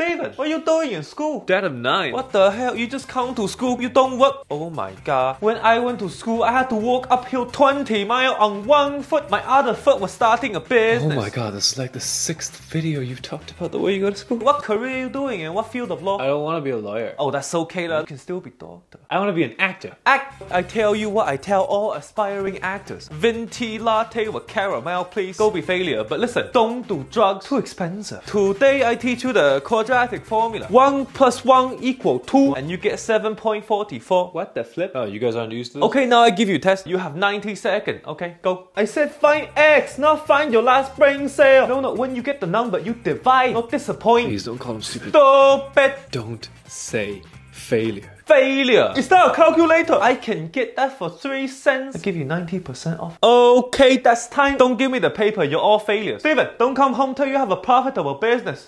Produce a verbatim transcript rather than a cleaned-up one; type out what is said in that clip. Steven, what are you doing in school? Dad, I'm nine. What the hell? You just come to school, you don't work. Oh my god. When I went to school, I had to walk uphill twenty miles on one foot. My other foot was starting a business. Oh my god, this is like the sixth video you've talked about the way you go to school. What career are you doing and what field of law? I don't want to be a lawyer. Oh, that's okay lah. You can still be doctor. I want to be an actor. Act. I tell you what I tell all aspiring actors. Venti latte with caramel, please. Go be failure. But listen, don't do drugs. Too expensive. Today I teach you the quadratic formula. one plus one equals two and you get seven point four four. What the flip? Oh, you guys aren't used to this? Okay, now I give you a test. You have ninety seconds. Okay, go. I said find X, not find your last brain cell. No, no, when you get the number, you divide, not disappoint. Please don't call him stupid. Stop it. Don't say failure. Failure! Is that a calculator? I can get that for three cents. I give you ninety percent off. Okay, that's time. Don't give me the paper, you're all failures. Steven, don't come home till you have a profitable business.